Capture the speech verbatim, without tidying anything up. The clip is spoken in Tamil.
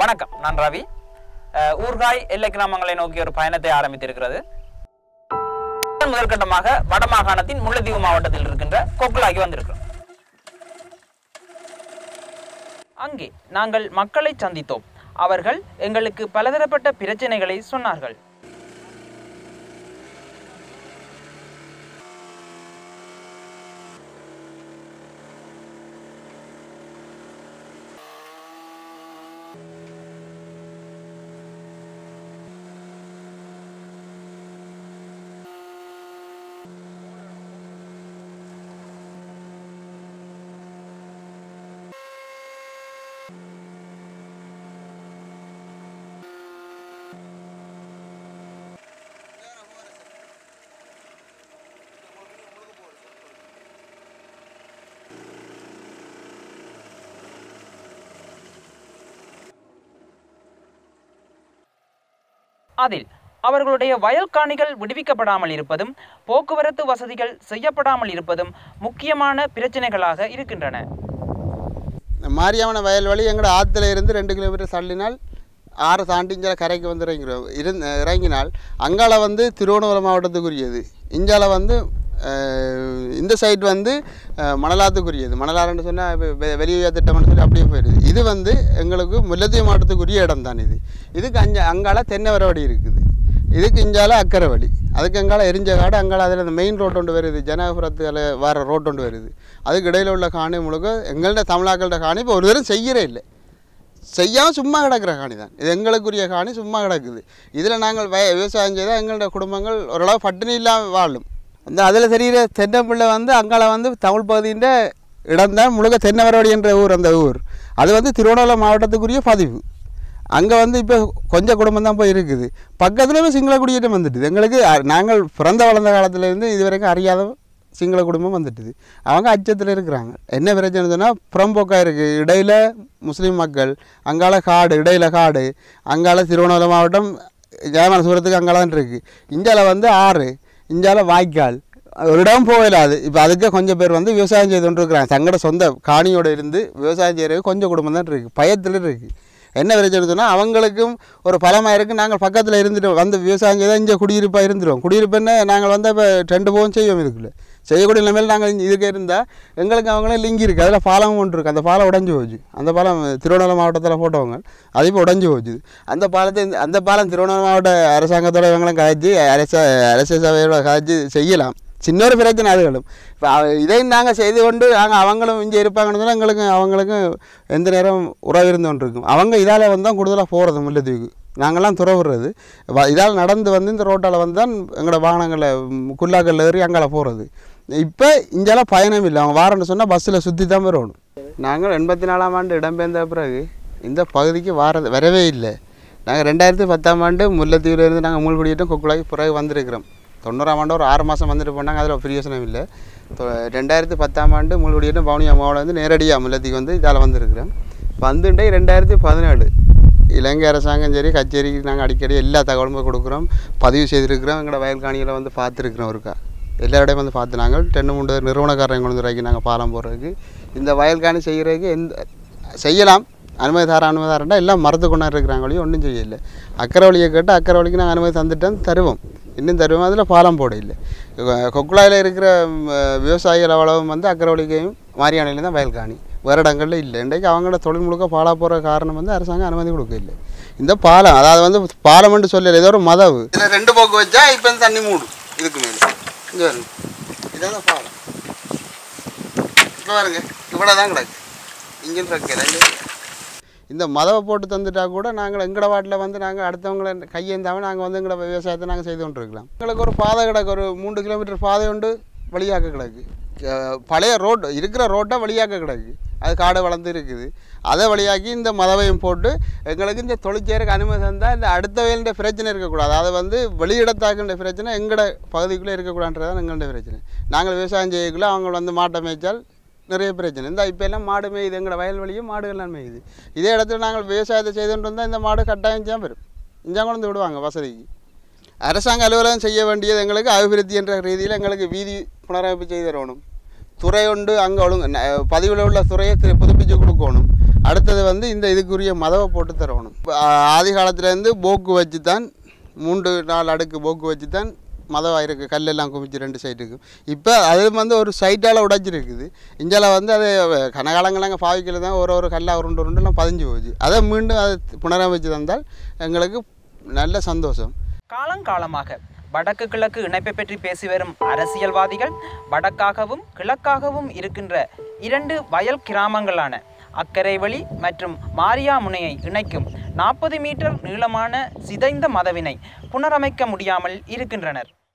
வணக்கம், நான் ரவி. ஊர்காய் எல்லை கிராமங்களை நோக்கிய ஒரு பயணத்தை ஆரம்பித்திருக்கிறது. முதல் கட்டமாக வடமாகாணத்தின் முல்லைத்தீவு மாவட்டத்தில் இருக்கின்ற கொக்குளாய்க்கு வந்திருக்கிறோம். அங்கே நாங்கள் மக்களை சந்தித்தோம். அவர்கள் எங்களுக்கு பலதரப்பட்ட பிரச்சனைகளை சொன்னார்கள். அதில் அவர்களுடைய வயல்காணிகள் விடுவிக்கப்படாமல் இருப்பதும் போக்குவரத்து வசதிகள் செய்யப்படாமல் இருப்பதும் முக்கியமான பிரச்சனைகளாக இருக்கின்றன. மாரியாமுனை வயல்வெளி எங்களோட ஆற்றுல இருந்து ரெண்டு கிலோமீட்டர் தள்ளினால் ஆறு தாண்டிங்கிற கரைக்கு வந்து இறங்கிறோம். இருந்து இறங்கினால் அங்கால வந்து திருவண்ணாமலை மாவட்டத்துக்குரியது, இங்கால வந்து இந்த சைடு வந்து மணலாத்துக்குரியது. மணலாறுன்னு சொன்னால் இப்போ வெளியே திட்டம்னு சொல்லி அப்படியே போயிடுது. இது வந்து எங்களுக்கு முல்லைத்தீவு மாவட்டத்துக்குரிய இடம் தான் இது. இதுக்கு அஞ்ச அங்கால தென்னவரவடி இருக்குது, இதுக்கு இஞ்சால அக்கரை வழி, அதுக்கு அங்கால எரிஞ்ச காடு, அங்கால அதில் அந்த மெயின் ரோட் ஒன்று வருது, ஜனகபுரத்தில் வர ரோட் ஒன்று வருது. அதுக்கு இடையில் உள்ள காணி முழுக்க எங்கள்கிட்ட தமிழாக்கள்கிட்ட காணி இப்போ ஒரு தரம் செய்கிறே இல்லை, செய்யாமல் சும்மா கிடக்கிற காணி தான் இது. எங்களுக்குரிய காணி சும்மா கிடக்குது. இதில் நாங்கள் வய விவசாயம் செய்தால் எங்களுடைய குடும்பங்கள் ஓரளவு பட்டினி இல்லாமல் வாழும். அந்த அதில் தெரிகிற தென்னம்பிள்ளை வந்து அங்கால வந்து தமிழ் பகுதின்ற இடம்தான் முழுக்க தென்னவரவடி என்ற ஊர். அந்த ஊர் அது வந்து திருவண்ணாமலை மாவட்டத்துக்குரிய பதிவு. அங்கே வந்து இப்போ கொஞ்சம் குடும்பம் தான் போய் இருக்குது. பக்கத்துலேயுமே சிங்கள குடியிடம் வந்துட்டுது. எங்களுக்கு நாங்கள் பிறந்த வளர்ந்த காலத்துலேருந்து இது வரைக்கும் அறியாத சிங்கள குடும்பம் வந்துட்டுது. அவங்க அச்சத்தில் இருக்கிறாங்க. என்ன பிரச்சனை சொன்னால் புறம்போக்காக இருக்குது. இடையில் முஸ்லீம் மக்கள், அங்கால காடு, இடையில் காடு, அங்கால திருவண்ணாமலை மாவட்டம் ஜெயமானசுரத்துக்கு அங்கால தான் இருக்குது. இந்தியாவில் வந்து ஆறு, இந்தியாவில் வாய்க்கால், ஒரு இடம் போகலாது. இப்போ அதுக்கே கொஞ்சம் பேர் வந்து விவசாயம் செய்து கொண்டு இருக்கிறாங்க. தங்களோட சொந்த காணியோடு இருந்து விவசாயம் செய்கிறது கொஞ்சம் குடும்பம் தான் இருக்குது, பயத்தில் இருக்குது. என்ன பிரச்சனை சொன்னால் அவங்களுக்கும் ஒரு பலமாக இருக்குது. நாங்கள் பக்கத்தில் இருந்துட்டு வந்து விவசாயம் செய்தால் இங்கே குடியிருப்பாக இருந்துடுவோம். குடியிருப்புன்னா நாங்கள் வந்து இப்போ ரெண்டு போகும் செய்வோம். இதுக்குள்ளே செய்யக்கூடிய நிலைமையில் நாங்கள் இதுக்கு இருந்தால் எங்களுக்கு அவங்களே லிங்கி இருக்குது. அதில் பாலம் ஒன்று இருக்குது. அந்த பாலம் உடஞ்சி போச்சு. அந்த பாலம் திருவண்ணாமலை மாவட்டத்தில் போட்டவங்க அது இப்போ உடஞ்சி போச்சு. அந்த பாலத்தை அந்த பாலம் திருவண்ணாமலை மாவட்ட அரசாங்கத்தோட இவங்களும் கதைச்சி அரச அரச சபையோட கதைச்சி செய்யலாம். சின்ன ஒரு பிரச்சனை அதுகளும் இப்போ இதையும் நாங்கள் செய்து கொண்டு நாங்கள் அவங்களும் இங்கே இருப்பாங்கன்னு சொன்னால் எங்களுக்கு அவங்களுக்கும் எந்த நேரம் உறவு இருந்தோன்றிருக்கும். அவங்க இதால் வந்து தான் கூடுதலாக போகிறது. முல்லைத்தீவுக்கு நாங்கள்லாம் துறவுறது இதால் நடந்து வந்து இந்த ரோட்டால் வந்து தான் எங்களோட வாகனங்களை குல்லாக்கள் ஏறி அங்கால போகிறது. இப்போ இங்கெல்லாம் பயணம் இல்லை. அவங்க வாரன்னு சொன்னால் பஸ்ஸில் சுற்றி தான் வரணும். நாங்கள் எண்பத்தி நாலாம் ஆண்டு இடம்பெயர்ந்த பிறகு இந்த பகுதிக்கு வாரது வரவே இல்லை. நாங்கள் ரெண்டாயிரத்தி பத்தாம் ஆண்டு முல்லைத்தீவுலேருந்து நாங்கள் மூழ்குடியிட்டோம். கொக்குளாய்க்கு பிறகு வந்திருக்கிறோம். தொண்ணூறாம் ஆண்டு ஒரு ஆறு மாதம் வந்துட்டு போனாங்க. அதில் பிரியோசனம் இல்லை. ரெண்டாயிரத்தி பத்தாம் ஆண்டு மூழ்குடியிட்டும் பவுனியா மாவட்டம் வந்து நேரடியாக முல்லைத்தீவுக்கு வந்து இதால் வந்திருக்கிறோம். வந்துட்டு ரெண்டாயிரத்தி பதினேழு இலங்கை அரசாங்கம் சரி கச்சேரிக்கு நாங்கள் அடிக்கடி எல்லா தகவலும் கொடுக்குறோம், பதிவு செய்திருக்கிறோம். எங்களோட வயல்காணிகளை வந்து பார்த்துருக்குறோம். ஒருக்கா எல்லாரோடையும் வந்து பார்த்து நாங்கள் டென்னு மூன்று நிறுவனக்காரங்க கொண்டு வரைக்கும் நாங்கள் பாலம் போடுறதுக்கு இந்த வயல்காணி செய்கிறதுக்கு எந்த செய்யலாம் அனுமதி தார அனுமதி தாரண்டா எல்லாம் மறுத்து கொண்டாடி இருக்கிறாங்க. வழியும் ஒன்றும் செய்யலை. அக்கரை வழியை கேட்டு அக்கரை வழிக்கு நாங்கள் அனுமதி தந்துட்டோம், தருவோம், இன்னும் தருவோம். அதில் பாலம் போட இல்லை. கொக்குளாயில் இருக்கிற விவசாயிகள் அவ்வளவும் வந்து அக்கரை வழிக்கையும் மாரியானையிலும் தான் வயல்காணி, வேறு இடங்களில் இல்லை. இன்றைக்கு அவங்களோட தொழில் முழுக்க பாலா போகிற காரணம் வந்து அரசாங்கம் அனுமதி கொடுக்கல. இந்த பாலம் அதாவது வந்து பாலம்னு சொல்லலை, ஏதோ ஒரு மதவு. இதில் ரெண்டு போக்கு வச்சா இப்போ தண்ணி மூடும். இதுக்கு மேலே இங்கே வருங்க, இதான் பாலம். இப்போ வருங்க, இவ்வளோ தான் கிடக்கு. இங்கேன்னு இருக்கு. இந்த மதவை போட்டு தந்துட்டா கூட நாங்கள் எங்களோட வாட்டில் வந்து நாங்கள் அடுத்தவங்களை கையேந்தாமல் நாங்கள் வந்து எங்களோட விவசாயத்தை நாங்கள் செய்து கொண்டு இருக்கலாம். எங்களுக்கு ஒரு பாதை கிடக்கு, ஒரு மூன்று கிலோமீட்டர் பாதை உண்டு வழியாக கிடக்கு. பழைய ரோடு இருக்கிற ரோட்டை வழியாக கிடக்கு. அது காடு வளர்ந்து இருக்குது. அதை வழியாக்கி இந்த மதவையும் போட்டு எங்களுக்கு இந்த தொழிற்சேருக்கு அனுமதி தந்தால் இந்த அடுத்த வயலுடைய பிரச்சனை இருக்கக்கூடாது. அதை வந்து வெளியிடத்தாக்கின்ற பிரச்சனை எங்களோட பகுதிக்குள்ளே இருக்கக்கூடாதுன்றது தான் எங்களுடைய பிரச்சனை. நாங்கள் விவசாயம் செய்யக்குள்ளே அவங்க வந்து மாட்டை மேய்ச்சால் நிறைய பிரச்சனை. இந்த இப்போ எல்லாம் மாடு மேயுது. எங்களோட வயல்வெளியும் மாடுகள்லாம் மேயுது. இதே இடத்துல நாங்கள் விவசாயத்தை செய்துட்டு வந்தால் இந்த மாடு கட்டாயம் தான் வரும். இஞ்சாங்க கொண்டு விடுவாங்க வசதிக்கு. அரசாங்க அலுவலகம் செய்ய வேண்டியது எங்களுக்கு அபிவிருத்தி என்ற ரீதியில் எங்களுக்கு வீதி புனரமைப்பு செய்து தரணும். துறை ஒன்று அங்கே ஒழுங்கு பதிவில் உள்ள துறையை புதுப்பித்து கொடுக்கணும். அடுத்தது வந்து இந்த இதுக்குரிய மதவை போட்டு தரணும். ஆதி காலத்திலேருந்து போக்கு வச்சு தான் மூன்று நாள் அடுக்கு போக்கு வச்சு தான் மதவாக இருக்குது. கல்லெல்லாம் குவிச்சு ரெண்டு சைட்டுக்கு இப்போ அது வந்து ஒரு சைட்டால் உடைச்சிருக்குது. இந்தியாவில் வந்து அது கனகாலங்களாங்க பாவிக்கல தான் ஒரு ஒரு கல்லாக உருண்டு உருண்டுலாம் பதிஞ்சு போச்சு. அதை மீண்டும் அதை புனரமைச்சு தந்தால் எங்களுக்கு நல்ல சந்தோஷம். காலங்காலமாக வடக்கு கிழக்கு இணைப்பை பற்றி பேசி வரும் அரசியல்வாதிகள் வடக்காகவும் கிழக்காகவும் இருக்கின்ற இரண்டு வயல் கிராமங்களான அக்கரைவழி மற்றும் மாரியாமுனையை இணைக்கும் நாற்பது மீட்டர் நீளமான சிதைந்த மதவினை புனரமைக்க முடியாமல் இருக்கின்றனர்.